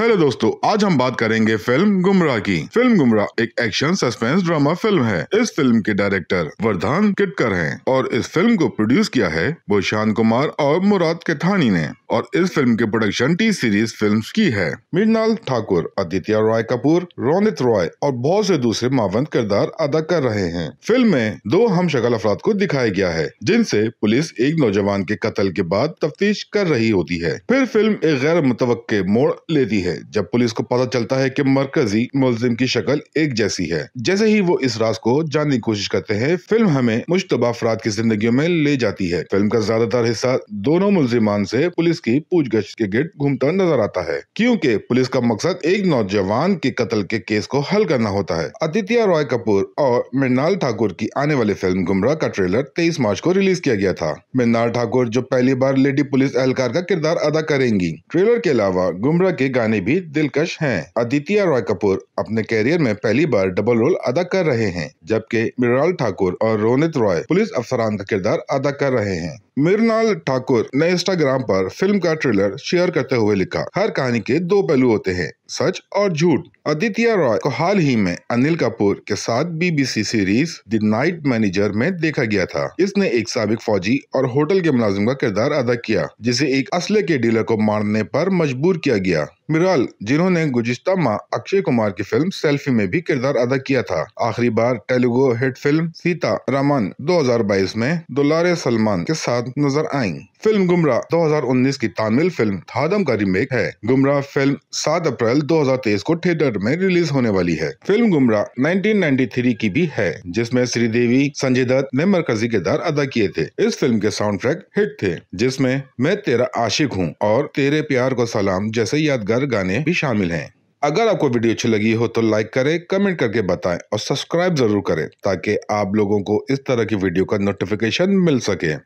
Hello दोस्तों, आज हम बात करेंगे फिल्म गुमराह की। फिल्म गुमराह एक एक्शन सस्पेंस ड्रामा फिल्म है। इस फिल्म के डायरेक्टर वर्धान किटकर हैं और इस फिल्म को प्रोड्यूस किया है भोशांत कुमार और मुराद केठानी ने और इस फिल्म की प्रोडक्शन टी सीरीज फिल्म्स की है। मृणाल ठाकुर, आदित्य रॉय कपूर, रोनित रॉय और बहुत से दूसरे मावंत किरदार अदा कर रहे हैं। फिल्म में दो हमशक्ल अफराद को दिखाया गया है जिनसे पुलिस एक नौजवान के कत्ल के बाद तफ्तीश कर रही होती है। फिर फिल्म एक गैर मुतवक्के मोड़ लेती है जब पुलिस को पता चलता है कि मरकजी मुलजिम की शक्ल एक जैसी है। जैसे ही वो इस राज को जानने की कोशिश करते हैं, फिल्म हमें मुश्तबा अफराद की जिंदगियों में ले जाती है। फिल्म का ज्यादातर हिस्सा दोनों मुलजिमान से पुलिस की पूछगछ के गिर्द घूमता नजर आता है, क्योंकि पुलिस का मकसद एक नौजवान के कत्ल के केस को हल करना होता है। आदित्य रॉय कपूर और मृणाल ठाकुर की आने वाली फिल्म गुमराह का ट्रेलर 23 मार्च को रिलीज किया गया था। मृणाल ठाकुर जो पहली बार लेडी पुलिस एहलकार का किरदार अदा करेंगी। ट्रेलर के अलावा गुमराह के गाने भी दिलकश हैं। आदित्य रॉय कपूर अपने कैरियर में पहली बार डबल रोल अदा कर रहे हैं, जबकि मृणाल ठाकुर और रोनित रॉय पुलिस अफसरान का किरदार अदा कर रहे हैं। मृणाल ठाकुर ने इंस्टाग्राम पर फिल्म का ट्रेलर शेयर करते हुए लिखा, हर कहानी के दो पहलू होते हैं, सच और झूठ। आदित्य रॉय को हाल ही में अनिल कपूर के साथ BBC series the night manager में देखा गया था। इसने एक साबिक फौजी और होटल के मुलाजिम का किरदार अदा किया जिसे एक असले के डीलर को मारने पर मजबूर किया गया। मृणाल, जिन्होंने गुज़िश्ता माह अक्षय कुमार की फिल्म सेल्फी में भी किरदार अदा किया था, आखिरी बार तेलुगु हिट फिल्म सीता रामन 2022 में दुलारे सलमान के साथ नजर आई। फिल्म गुमराह 2019 की तमिल फिल्म हादम का रीमेक है। गुमराह फिल्म 7 अप्रैल 2023 को थिएटर में रिलीज होने वाली है। फिल्म गुमराह 1993 की भी है, जिसमें श्रीदेवी, संजय दत्त ने मरकजी किरदार अदा किए थे। इस फिल्म के साउंड ट्रैक हिट थे, जिसमें मैं तेरा आशिक हूँ और तेरे प्यार को सलाम जैसे यादगार गाने भी शामिल हैं। अगर आपको वीडियो अच्छी लगी हो तो लाइक करें, कमेंट करके बताएं और सब्सक्राइब जरूर करें ताकि आप लोगों को इस तरह की वीडियो का नोटिफिकेशन मिल सके।